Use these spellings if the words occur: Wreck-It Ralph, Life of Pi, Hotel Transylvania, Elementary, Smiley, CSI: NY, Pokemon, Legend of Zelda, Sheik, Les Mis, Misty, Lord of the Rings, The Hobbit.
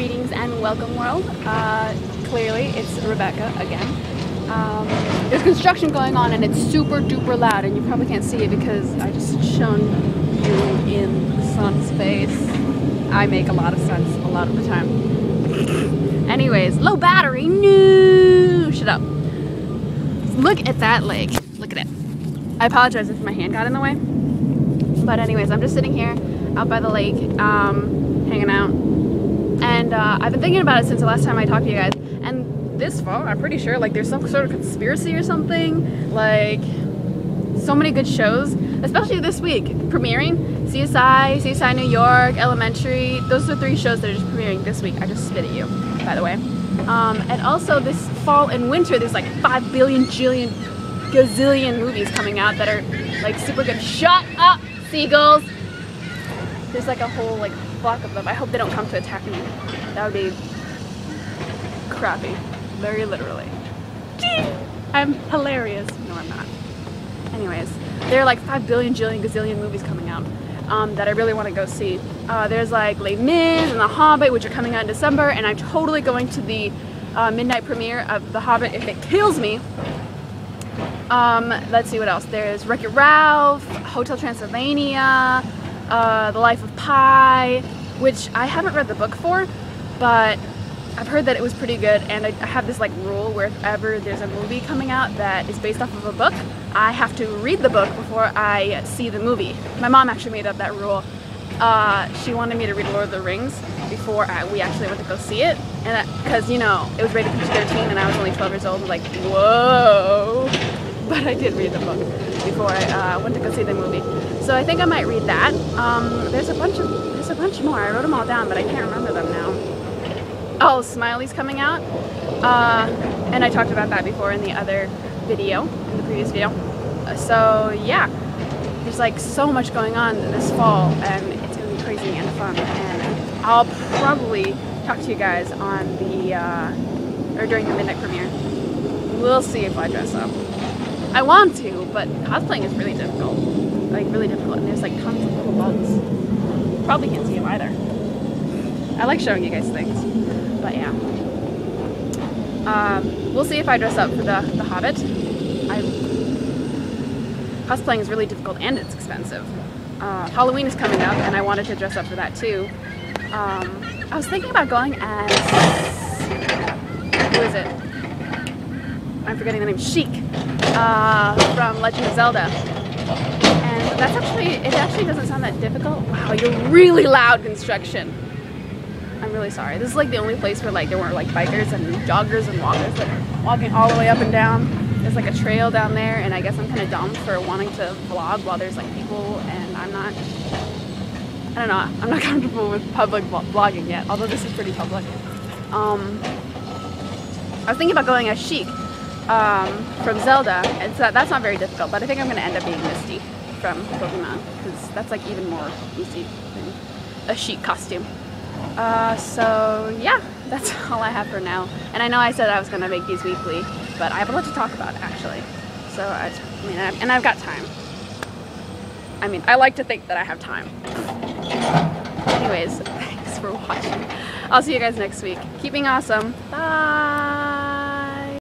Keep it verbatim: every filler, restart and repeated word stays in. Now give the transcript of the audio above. Greetings and welcome, world. Uh, clearly, it's Rebecca again. Um, there's construction going on and it's super duper loud, and you probably can't see it because I just shone you in the sun's face. I make a lot of sense a lot of the time. Anyways, low battery, no! Shut up. Look at that leg. Look at it. I apologize if my hand got in the way. But anyways, I'm just sitting here out by the lake, um, hanging out. And uh, I've been thinking about it since the last time I talked to you guys. And this fall, I'm pretty sure, like, there's some sort of conspiracy or something. Like, so many good shows, especially this week, premiering. C S I, C S I New York, Elementary. Those are three shows that are just premiering this week. I just spit at you, by the way. Um, and also this fall and winter, there's like five billion, jillion, gazillion movies coming out that are like super good. Shut up, seagulls! There's like a whole like flock of them. I hope they don't come to attack me. That would be crappy. Very literally. I'm hilarious. No, I'm not. Anyways, there are like five billion, jillion, gazillion movies coming out um, that I really want to go see. Uh, there's like Les Mis and The Hobbit, which are coming out in December, and I'm totally going to the uh, midnight premiere of The Hobbit if it kills me. Um, let's see what else. There's Wreck-It Ralph, Hotel Transylvania, Uh, the Life of Pi, which I haven't read the book for, but I've heard that it was pretty good. And I, I have this like rule where if ever there's a movie coming out that is based off of a book, I have to read the book before I see the movie. My mom actually made up that rule. Uh, she wanted me to read Lord of the Rings before I, we actually went to go see it, and because you know it was rated P G thirteen and I was only twelve years old, like whoa. But I did read the book before I uh, went to go see the movie. So I think I might read that. Um, there's a bunch of there's a bunch more. I wrote them all down, but I can't remember them now. Oh, Smiley's coming out, uh, and I talked about that before in the other video, in the previous video. So yeah, there's like so much going on this fall, and it's gonna be crazy and fun. And I'll probably talk to you guys on the uh, or during the midnight premiere. We'll see if I dress up. I want to, but cosplaying is really difficult. Like, really difficult. And there's like tons of little bugs. Probably can't see them either. I like showing you guys things. But yeah. Um, we'll see if I dress up for the, the Hobbit. I, cosplaying is really difficult and it's expensive. Uh, Halloween is coming up and I wanted to dress up for that too. Um, I was thinking about going as... Who is it? I'm forgetting the name. Sheik. Uh, from Legend of Zelda, and that's actually, it actually doesn't sound that difficult. Wow, you're really loud, construction. I'm really sorry. This is like the only place where like there weren't like bikers and joggers and walkers that are walking all the way up and down. There's like a trail down there, and I guess I'm kind of dumb for wanting to vlog while there's like people, and I'm not, I don't know, I'm not comfortable with public vlogging yet, although this is pretty public. Um, I was thinking about going as Sheik. Um, from Zelda, and so that's not very difficult, but I think I'm gonna end up being Misty from Pokemon, because that's like even more easy than a Sheik costume. Uh, so yeah, that's all I have for now. And I know I said I was gonna make these weekly, but I have a lot to talk about actually. So I, I mean, I've, and I've got time. I mean, I like to think that I have time. Anyways, thanks for watching. I'll see you guys next week. Keeping awesome. Bye.